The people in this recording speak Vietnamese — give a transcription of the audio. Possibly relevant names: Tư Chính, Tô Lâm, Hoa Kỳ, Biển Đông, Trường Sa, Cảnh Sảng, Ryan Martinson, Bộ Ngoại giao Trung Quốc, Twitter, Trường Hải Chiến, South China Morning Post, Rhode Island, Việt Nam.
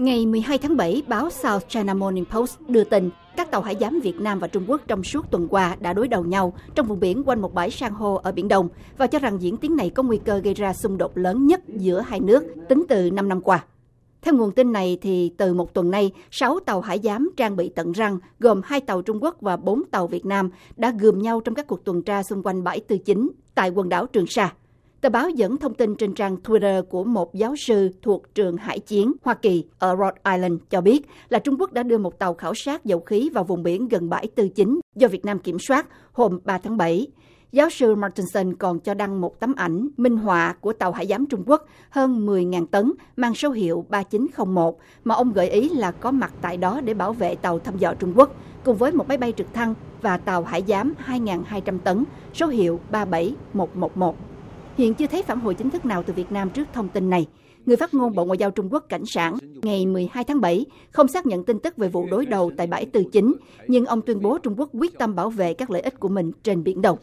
Ngày 12 tháng 7, báo South China Morning Post đưa tin các tàu hải giám Việt Nam và Trung Quốc trong suốt tuần qua đã đối đầu nhau trong vùng biển quanh một bãi san hô ở Biển Đông và cho rằng diễn tiến này có nguy cơ gây ra xung đột lớn nhất giữa hai nước tính từ 5 năm qua. Theo nguồn tin này, thì từ một tuần nay, 6 tàu hải giám trang bị tận răng, gồm 2 tàu Trung Quốc và 4 tàu Việt Nam đã gườm nhau trong các cuộc tuần tra xung quanh bãi Tư Chính tại quần đảo Trường Sa. Tờ báo dẫn thông tin trên trang Twitter của một giáo sư thuộc trường hải chiến Hoa Kỳ ở Rhode Island cho biết là Trung Quốc đã đưa một tàu khảo sát dầu khí vào vùng biển gần bãi Tư Chính do Việt Nam kiểm soát hôm 3 tháng 7. Giáo sư Martinson còn cho đăng một tấm ảnh minh họa của tàu hải giám Trung Quốc hơn 10.000 tấn mang số hiệu 3901 mà ông gợi ý là có mặt tại đó để bảo vệ tàu thăm dò Trung Quốc, cùng với một máy bay trực thăng và tàu hải giám 2.200 tấn số hiệu 37111. Hiện chưa thấy phản hồi chính thức nào từ Việt Nam trước thông tin này. Người phát ngôn Bộ Ngoại giao Trung Quốc Cảnh Sảng ngày 12 tháng 7 không xác nhận tin tức về vụ đối đầu tại bãi Tư Chính, nhưng ông tuyên bố Trung Quốc quyết tâm bảo vệ các lợi ích của mình trên Biển Đông.